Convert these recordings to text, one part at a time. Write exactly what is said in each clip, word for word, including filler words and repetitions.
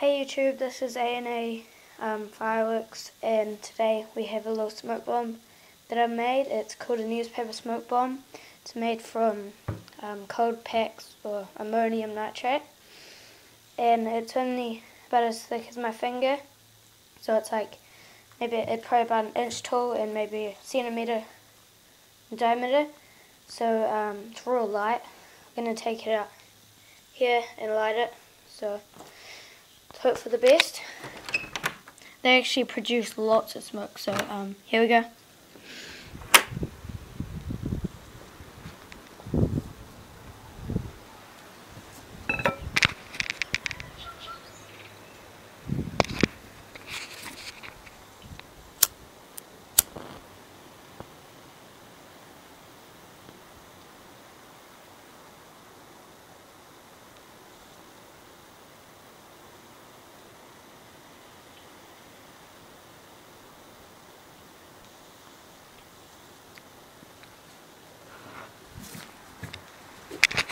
Hey YouTube, this is A N A um, Fireworks, and today we have a little smoke bomb that I made. It's called a newspaper smoke bomb. It's made from um, cold packs or ammonium nitrate, and it's only about as thick as my finger, so it's like maybe it's probably about an inch tall and maybe a centimeter in diameter. So um, it's real light. I'm going to take it out here and light it. So hope for the best. They actually produce lots of smoke, so um, here we go.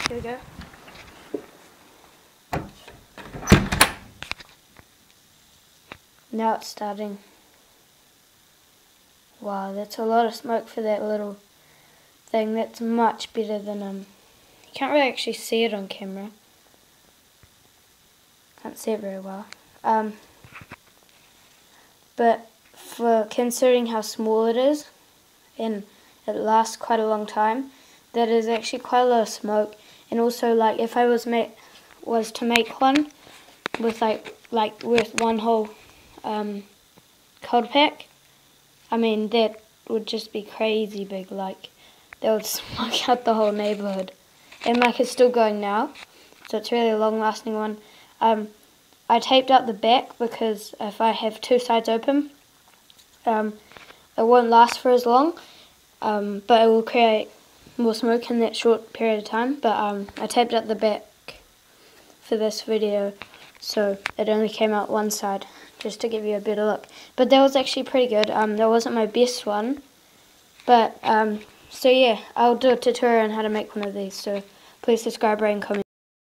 Here we go. Now it's starting. Wow, that's a lot of smoke for that little thing. That's much better than um. You can't really actually see it on camera. Can't see it very well. Um. But for considering how small it is, and it lasts quite a long time, that is actually quite a lot of smoke. And also, like, if I was make was to make one with like like with one whole um, cold pack, I mean that would just be crazy big. Like, that would smoke out the whole neighborhood. And like, it's still going now, so it's really a long-lasting one. Um, I taped up the back because if I have two sides open, um, it won't last for as long, um, but it will create more smoke in that short period of time. But um, I taped up the back for this video, so it only came out one side, just to give you a better look. But that was actually pretty good. Um, that wasn't my best one, but um, so yeah, I'll do a tutorial on how to make one of these, so please subscribe, rate and comment.